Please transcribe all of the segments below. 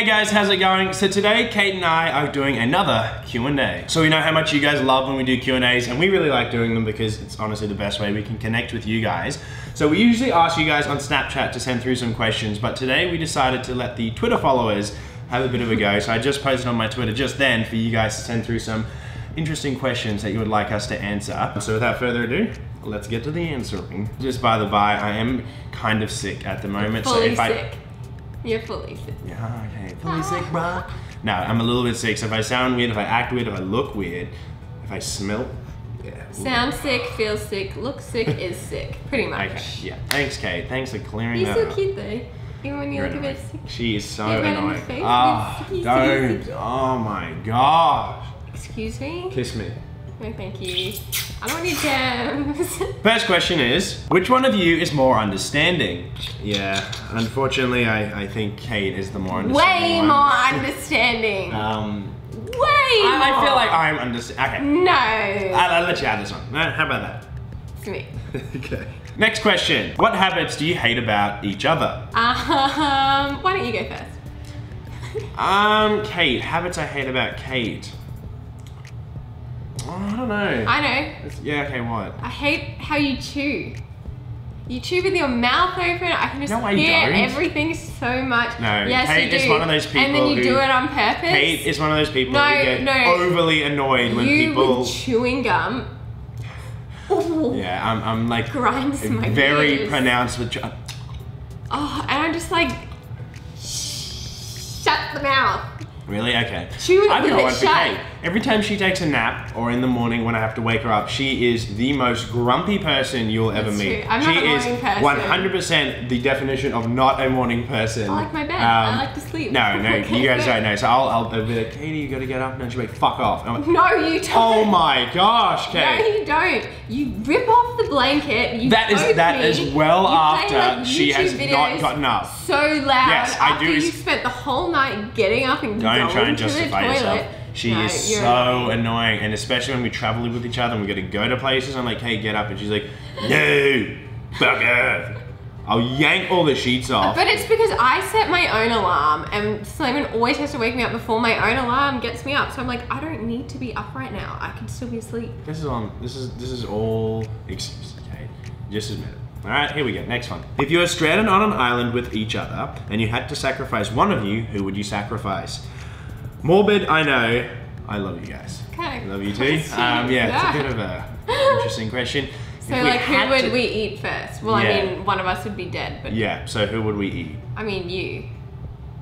Hey guys, how's it going? So today, Kate and I are doing another Q&A. So we know how much you guys love when we do Q&As, and we really like doing them because it's honestly the best way we can connect with you guys. So we usually ask you guys on Snapchat to send through some questions, but today we decided to let the Twitter followers have a bit of a go. So I just posted on my Twitter just then for you guys to send through some interesting questions that you would like us to answer. So without further ado, let's get to the answering. Just by the by, I am kind of sick at the moment. So if I... You're fully sick. Yeah, okay. Fully sick, bruh. No, I'm a little bit sick, so if I sound weird, if I act weird, if I look weird, if I smell... Yeah. Sound sick, feel sick, look sick, is sick. Pretty much. Okay, yeah. Thanks, Kate. Thanks for clearing that up. You're so cute, though. Even when you look a bit sick. She is so annoying. Oh, don't. Oh, my gosh. Excuse me? Kiss me. No, thank you. I don't want your gems. First question is, which one of you is more understanding? Yeah, unfortunately, I think Kate is the more understanding one. Way more understanding. Way more. I feel like I'm understanding. Okay. No. I'll let you have this one. How about that? It's me. Okay. Next question. What habits do you hate about each other? Why don't you go first? Kate. Habits I hate about Kate. I don't know. I know. It's, yeah, okay, what? I hate how you chew. You chew with your mouth open. I can just hear everything so much. No, yes, Kate is one of those people. And then you do it on purpose. Kate is one of those people who get overly annoyed when people... with chewing gum. Ooh. Yeah, I'm like... Grinds my ears. Very pronounced with... Oh, and I'm just like... Shut the mouth. Really? Okay. I don't know what to say. Every time she takes a nap or in the morning when I have to wake her up, she is the most grumpy person you'll ever meet. I'm not a morning person. She is 100% the definition of not a morning person. I like my bed. I like to sleep. No, no, you guys don't know. So I'll be like, Katie, you gotta get up. And she'll be like, fuck off. Like, no, you don't. Oh my gosh, Kate. No, you don't. You rip off the blanket. That is well after like she has not gotten up. So loud. Yes, I do. You spent the whole night getting up and going to the toilet. Don't try and justify yourself. She is so annoying, and especially when we travel with each other and we got to go to places, I'm like, hey, get up, and she's like, no, fuck off. I'll yank all the sheets off. But it's because I set my own alarm, and Slaiman always has to wake me up before my own alarm gets me up. So I'm like, I don't need to be up right now. I can still be asleep. This is all excuses, okay? Just admit it. All right, here we go, next one. If you were stranded on an island with each other, and you had to sacrifice one of you, who would you sacrifice? Morbid, I know. I love you guys. Okay. I love you too. Yeah, it's a bit of an interesting question. So like, who would we eat first? Well, yeah. I mean, one of us would be dead, but... Yeah, so who would we eat? I mean, you.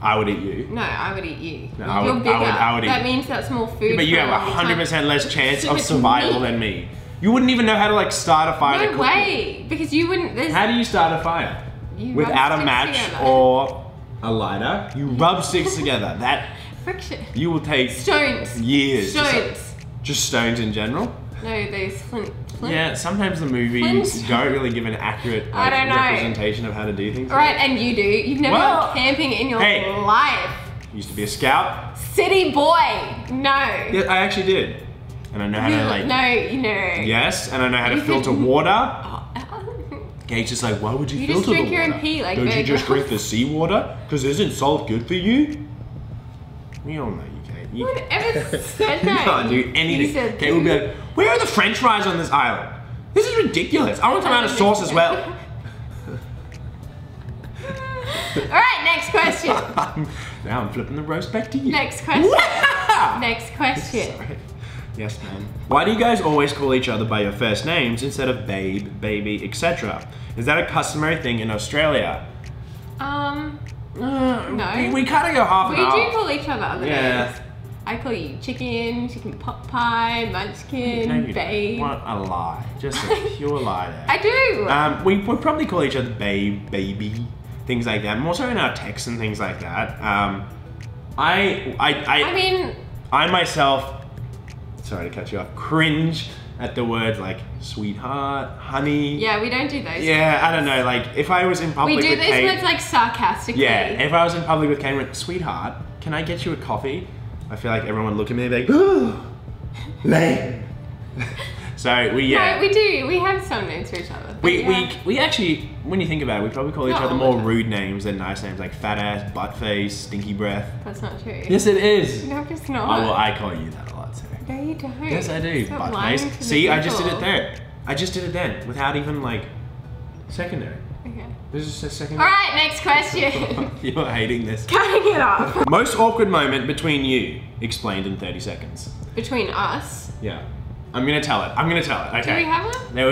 I would eat you. No, I would eat you. No, you're bigger. I would eat that means that's more food. Yeah, but you have 100% less chance of survival than me. You wouldn't even know how to like start a fire. No way, because you wouldn't... How do you start a fire? Without a match or a lighter? You rub sticks together. That... Friction. You will take stones. Years. Stones. Just stones in general. No, those flint. Yeah, sometimes the movies don't really give an accurate representation of how to do things. Right, and you do. You've never gone camping in your life. Used to be a scout. City boy. No. Yeah, I actually did, and I know how to like. No, you know. Yes, and I know how to filter water. Kate's just like, why would you filter the water? You just drink your own pee, like. Don't you just drink the seawater? Because isn't salt good for you? We all know you, Kate. You whatever said that. You can't do anything. Kate would be like, where are the french fries on this island? This is ridiculous. I want some out of sauce as well. Alright, next question. Now I'm flipping the roast back to you. Next question. Next question. Sorry. Yes, ma'am. Why do you guys always call each other by your first names instead of babe, baby, etc.? Is that a customary thing in Australia? No. We kind of go half and half. We do call each other other names. I call you chicken, chicken pot pie, munchkin, babe. What a lie. Just a pure lie there. I do. We probably call each other babe, baby, things like that. More so in our texts and things like that. I mean... I myself, sorry to cut you off, cringe at the words like sweetheart, honey. Yeah, we don't do those. Yeah, I don't know. Like if I was in public with Kate, we do those words like sarcastically. Yeah, if I was in public with Kate and went, sweetheart, can I get you a coffee? I feel like everyone would look at me and be like, ooh, lame. So we yeah. No, we do. We have some names for each other. We actually, when you think about it, we probably call each other more rude names than nice names, like fat ass, butt face, stinky breath. That's not true. Yes, it is. No, it's not. Oh, well, I call you that a lot too. No, you don't. Yes, I do. Stop butt face. See, I just did it there. I just did it then, without even like secondary. Okay. This is just a secondary. All right, next question. You're hating this. Cutting it off. Most awkward moment between you, explained in 30 seconds. Between us? Yeah. I'm gonna tell it. Okay. Do we have one? It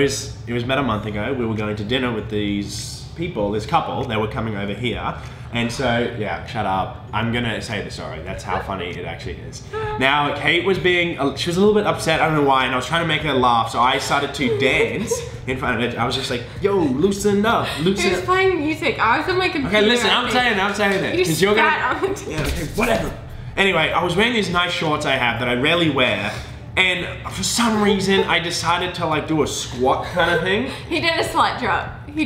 was about a month ago. We were going to dinner with these people, this couple. They were coming over here, and so yeah, shut up. I'm gonna say the sorry. That's how funny it actually is. Now Kate was she was a little bit upset. I don't know why, and I was trying to make her laugh. So I started to dance in front of her. I was just like, "Yo, loosen up, loosen up." She was playing music. I was on my computer. Okay, listen. I'm saying it. Because you're gonna. Yeah. Okay, whatever. Anyway, I was wearing these nice shorts I have that I rarely wear. And for some reason, I decided to like do a squat kind of thing. He did a slut drop. And he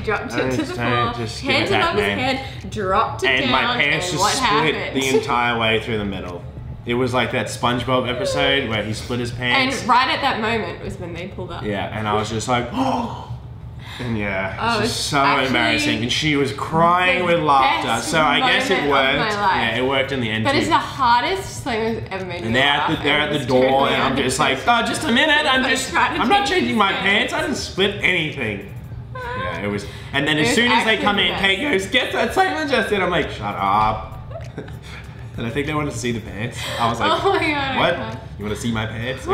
dropped it to the floor. Hands it on his head, dropped it down, and my pants just split the entire way through the middle. It was like that SpongeBob episode where he split his pants. And right at that moment was when they pulled up. Yeah, and I was just like, oh. And yeah, it was just so embarrassing, and she was crying with laughter. So I guess it worked. Yeah, it worked in the end. But it's the hardest thing I've ever made. And they're at the door, and I'm just like, oh, just a minute. I'm not changing my pants. I didn't split anything. Yeah, it was. And then as soon as they come in, Kate goes, "Get that Slaiman just did." I'm like, shut up. And I think they wanted to see the pants. I was like, oh my God, what? You want to see my pants? So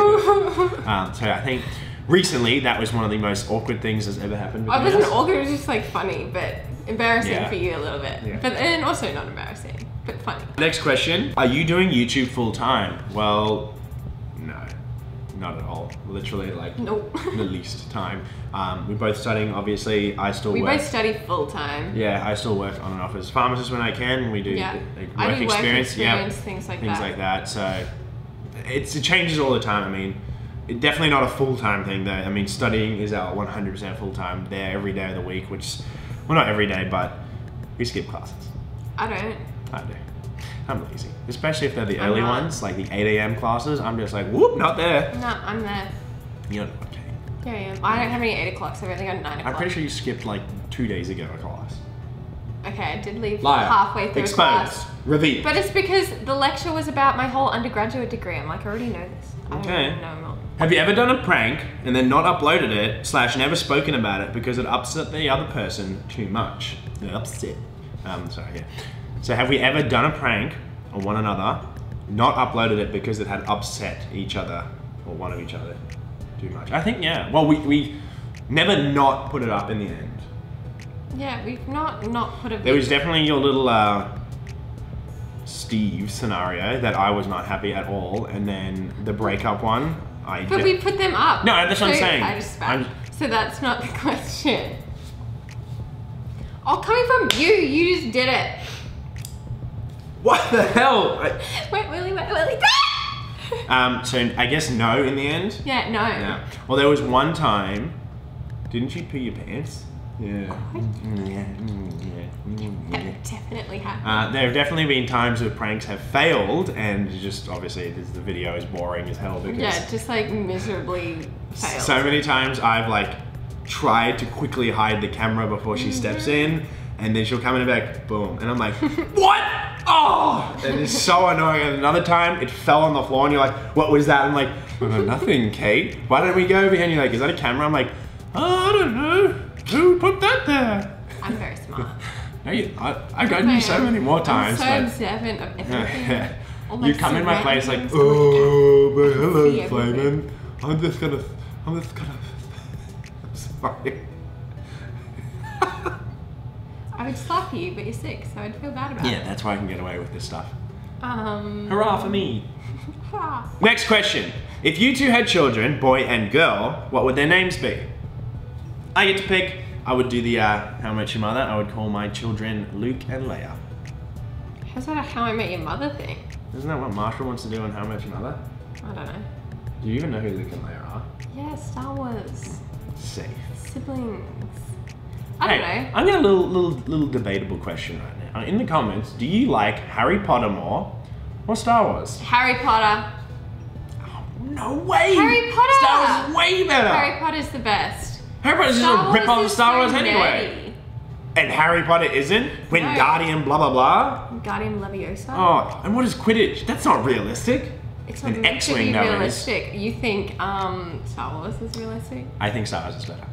I think. Recently, that was one of the most awkward things that's ever happened. It wasn't awkward, it was just like funny, but embarrassing for you a little bit. Yeah. But and also not embarrassing, but funny. Next question, are you doing YouTube full time? Well, no, not at all. Literally like the least time. We're both studying, obviously. We both study full time. Yeah, I still work on and off as a pharmacist when I can. We do work experience, things like that. So it changes all the time, I mean. Definitely not a full-time thing though. I mean, studying is our 100% full-time there every day of the week, which, well, not every day, but we skip classes. I don't. I do. I'm lazy. Especially if they're the early ones, like the 8 AM classes. I'm just like, whoop, not there. No, I'm there. You're not, okay. Yeah. I don't have any 8 o'clock, so I've only got 9 o'clock. I'm pretty sure you skipped like 2 days ago a class. Okay, I did leave halfway through class. Revealed. But it's because the lecture was about my whole undergraduate degree. I'm like, I already know this. I don't know more. Have you ever done a prank and then not uploaded it / never spoken about it because it upset the other person too much? It upset. So have we ever done a prank on one another, not uploaded it because it had upset each other or one of each other too much? I think, yeah. Well, we never not put it up in the end. Yeah, we've not put it up. There was definitely your little Steve scenario that I was not happy at all, and then the breakup one. But we put them up. No, that's what I'm saying. So that's not the question. Oh, coming from you, you just did it. What the hell? Wait, Willy. So I guess no in the end? Yeah, no. Yeah. Well, there was one time, didn't you pee your pants? Yeah. That definitely happened. There have definitely been times where pranks have failed, and just obviously the video is boring as hell because just like miserably failed. So many times I've like tried to quickly hide the camera before she steps in, and then she'll come in and back, boom, and I'm like, what? Oh, and it's so annoying. And another time it fell on the floor, and you're like, what was that? I'm like, well, nothing, Kate. Why don't we go over here? And you're like, is that a camera? I'm like, oh, I don't know. Who put that there? I'm very smart. No, I've gotten you so many more times. I'm so observant of everything. You come in my place like, oh, but hello, Slaiman. I'm just gonna. I'm sorry. I would slap you, but you're sick, so I'd feel bad about it. Yeah, that's why I can get away with this stuff. Hurrah for me. Hurrah. Next question: if you two had children, boy and girl, what would their names be? I get to pick. I would do the How I Met Your Mother. I would call my children Luke and Leia. How's that a How I Met Your Mother thing? Isn't that what Marshall wants to do on How I Met Your Mother? I don't know. Do you even know who Luke and Leia are? Yeah, Star Wars. Safe. Siblings. I don't know. I've got a little debatable question right now. In the comments, do you like Harry Potter more or Star Wars? Harry Potter. No way! Harry Potter! Star Wars way better! Harry Potter's the best. Harry Potter's just a rip-off of Star Wars anyway. And Harry Potter isn't? Wingardium blah blah blah? Wingardium Leviosa? Oh, and what is Quidditch? That's not realistic. It's not actually realistic. You think Star Wars is realistic? I think Star Wars is better.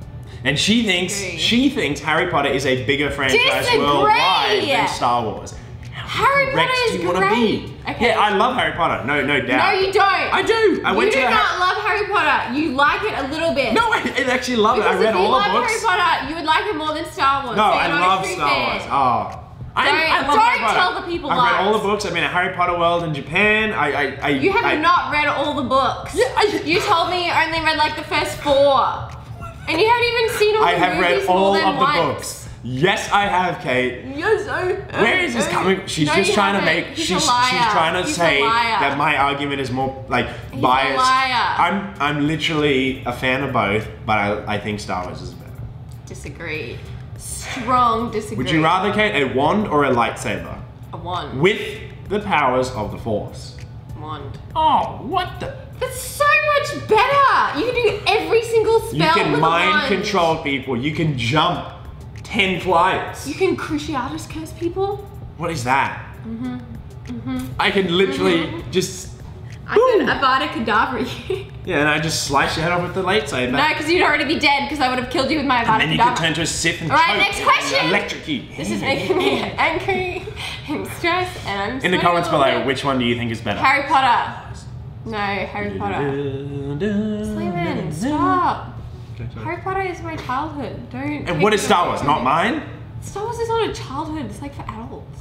And she thinks Harry Potter is a bigger franchise worldwide than Star Wars. Harry Potter is great. Okay. Yeah, I love Harry Potter. No doubt. No, you don't. I do. You do not love Harry Potter. You like it a little bit. No, I actually love it. I read all the books. If you love Harry Potter, you would like it more than Star Wars. No, so I love Star Wars. Oh. I don't tell the people lies. I've read all the books. I've been at Harry Potter World in Japan. You have not read all the books. Yeah, you told me you only read like the first four. And you haven't even seen all the movies. I have read all of the books. Yes, I have, Kate. Yes, where is this coming? She's just trying to make. She's trying to say that my argument is more like biased. I'm literally a fan of both, but I think Star Wars is better. Disagree. Strong disagree. Would you rather, Kate, a wand or a lightsaber? A wand. With the powers of the Force. Wand. Oh, what the? That's so much better. You can do every single spell. You can mind control people. You can jump 10 flights. You can Cruciatus curse people? What is that? I can literally just... I can Abada Kedavra you. Yeah, and I just slice your head off with the lightsaber. No, because you'd already be dead because I would have killed you with my Abada Kedavra. And then you could turn to a Sith and Alright, next question! Electrocute. This is making me angry, I'm stressed, and I'm in the comments below, which one do you think is better? Harry Potter. No, Harry Potter. Slaiman, stop. Harry Potter is my childhood. Don't. And what is Star Wars? Not mine? Star Wars is not a childhood. It's like for adults.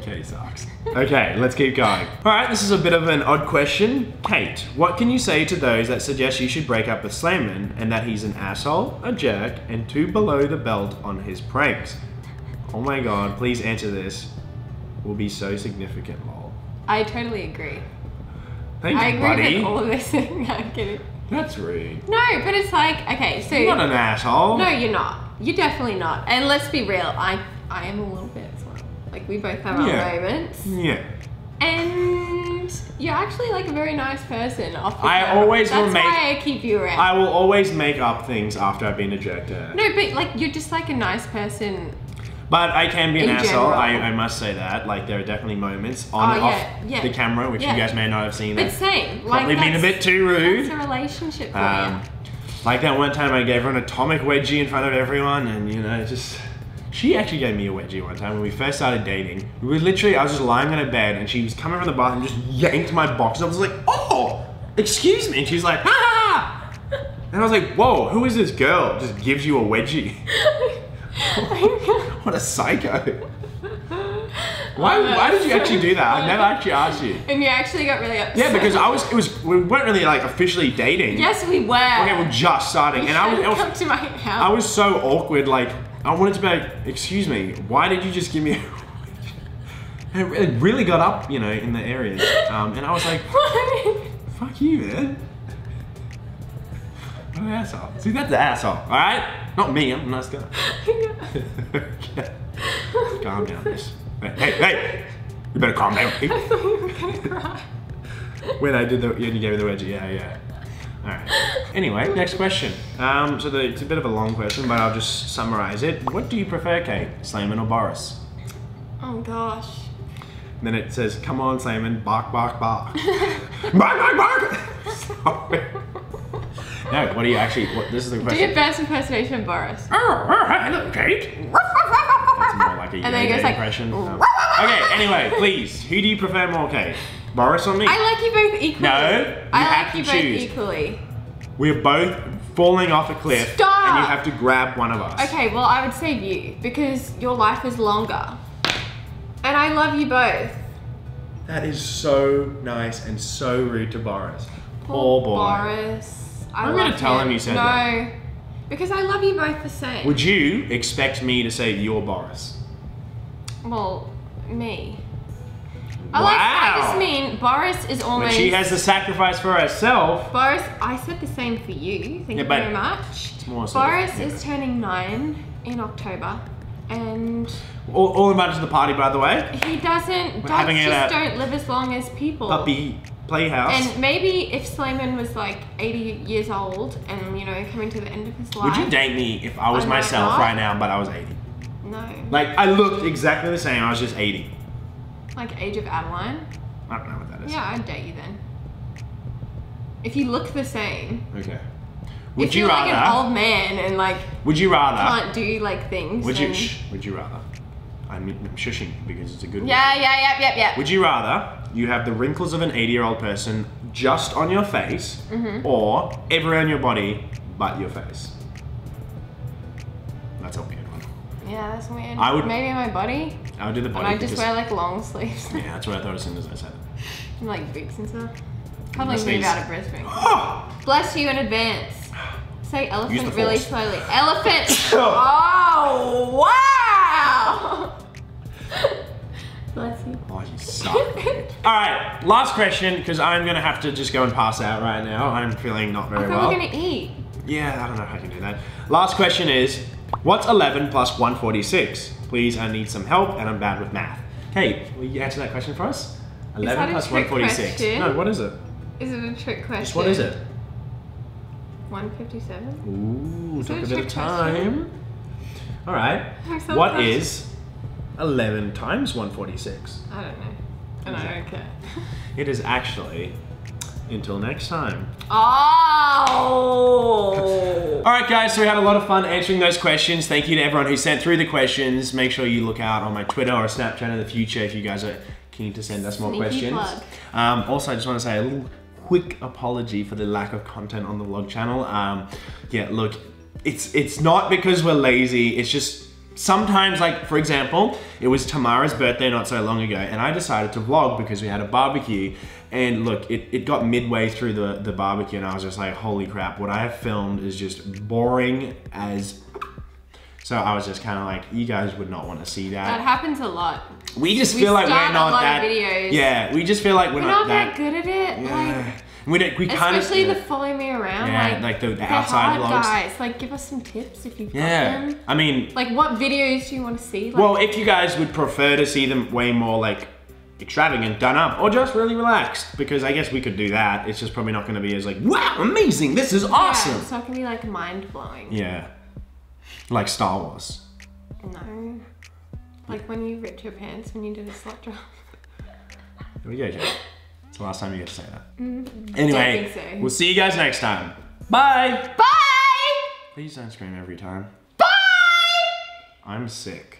Okay, sucks. Okay, let's keep going. Alright, this is a bit of an odd question. Kate, what can you say to those that suggest you should break up with Slaiman and that he's an asshole, a jerk, and too below the belt on his pranks? Oh my god, please answer this. Will be so significant, lol. I totally agree. Thanks, buddy. I agree with all of this. No, I'm kidding. That's rude. No, but it's like, okay, so... You're not an asshole. No, you're not. You're definitely not. And let's be real, I am a little bit as well. Like, we both have our moments. Yeah. And you're actually, like, a very nice person off the That's why I keep you around. I will always make up things after I've been ejected. No, but, like, you're just, like, a nice person... But I can be an asshole, I must say that. Like, there are definitely moments on and off the camera, which you guys may not have seen. But same. Probably like been a bit too rude. That's a relationship like that one time I gave her an atomic wedgie in front of everyone, and you know, just... She actually gave me a wedgie one time when we first started dating. We were literally, I was just lying on her bed, and she was coming from the bathroom, just yanked my box. I was like, oh, excuse me. And she was like, ha ha! And I was like, whoa, who is this girl? Just gives you a wedgie. What a psycho. Why did you actually do that? I never actually asked you. And you actually got really upset. Yeah, because we weren't really like officially dating. Yes, we were. Okay, we're just starting. And I was to my house. I was so awkward, like I wanted to be like, excuse me, why did you just give me a and it really got up, you know, in the areas. And I was like, fuck you, man. What an asshole. See, that's an asshole, alright? Not me, I'm a nice guy. Okay. Calm down, miss. Hey! You better calm down. I thought you were gonna cry. When I did the, you gave me the wedgie, yeah. Alright. Anyway, next question. It's a bit of a long question, but I'll just summarize it. What do you prefer, Kate? Slaiman or Boris? Oh gosh. And then it says, come on, Slaiman, bark, bark, bark. Bark, bark, bark! Sorry. No, what do you actually, this is the question. Do your best impersonation of Boris. Hello, Kate. That's more like a impression. Okay, anyway, please, who do you prefer more, Kate? Boris or me? I like you both equally. No, I like you both equally. We're both falling off a cliff. Stop! And you have to grab one of us. Okay, well, I would say you, because your life is longer. And I love you both. That is so nice and so rude to Boris. Poor boy. Boris. I'm gonna tell him you said that. No, because I love you both the same. Would you expect me to say you're Boris? Well, me. Wow. I just mean Boris is almost. But she has the sacrifice for herself. Boris, I said the same for you. Thank you very much. It's more Boris is turning 9 in October. And all invited to the party, by the way. He doesn't. Dogs just don't live as long as people. Puppy playhouse. And maybe if Slaiman was like 80 years old and, you know, coming to the end of his life. Would you date me if I was myself right now, but I was 80? No. Like, I looked exactly the same. I was just 80. Like Age of Adeline. I don't know what that is. Yeah, I'd date you then. If you look the same. Okay. Would if you you're rather, like an old man and like would you rather can't do like things? Would you rather? I'm shushing because it's a good one. Yeah. Would you rather you have the wrinkles of an 80-year-old person just on your face, or everywhere on your body but your face? That's a weird one. Yeah, that's weird. I would maybe my body. I would do the body. And I just wear like long sleeves. Yeah, that's what I thought as soon as I said it. And like wigs and stuff. Probably move out of Brisbane. Oh. Bless you in advance. Say elephant really slowly. Elephant! Oh, wow! Bless you. Oh, you suck. Alright, last question, because I'm going to have to just go and pass out right now. I'm feeling not very well. I thought we were going to eat. Yeah, I don't know how I can do that. Last question is, what's 11 plus 146? Please, I need some help and I'm bad with math. Kate, will you answer that question for us? 11 plus 146. Question? No, what is it? Is it a trick question? Just what is it? 157. Ooh, took a bit of time. All right. What is 11 times 146? I don't know. And I don't care. It is actually until next time. Oh! All right, guys. So we had a lot of fun answering those questions. Thank you to everyone who sent through the questions. Make sure you look out on my Twitter or Snapchat in the future if you guys are keen to send us more questions. Also, I just want to say a little quick apology for the lack of content on the vlog channel. Yeah, look, it's not because we're lazy, it's just sometimes, like, for example, it was Tamara's birthday not so long ago and I decided to vlog because we had a barbecue, and look, it got midway through the barbecue and I was just like, holy crap, what I have filmed is just boring as. So I was just kind of like, you guys would not want to see that. That happens a lot. We just feel like we're not that. Yeah, we just feel like we're not that good at it. Yeah. Like, we kind of especially the follow me around. Yeah, like the outside vlogs. Guys, like, give us some tips if you've got them. Yeah, I mean, like, what videos do you want to see? Like, well, if you guys would prefer to see them way more like extravagant, done up, or just really relaxed, because I guess we could do that. It's just probably not going to be as like, wow, amazing, this is awesome. Yeah, it's not going to be like mind blowing. Yeah. Like Star Wars. No. Like when you ripped your pants when you did a slut drop. There we go, Jake. It's the last time you get to say that. Anyway, don't think so. We'll see you guys next time. Bye! Bye! Please don't scream every time. Bye! I'm sick.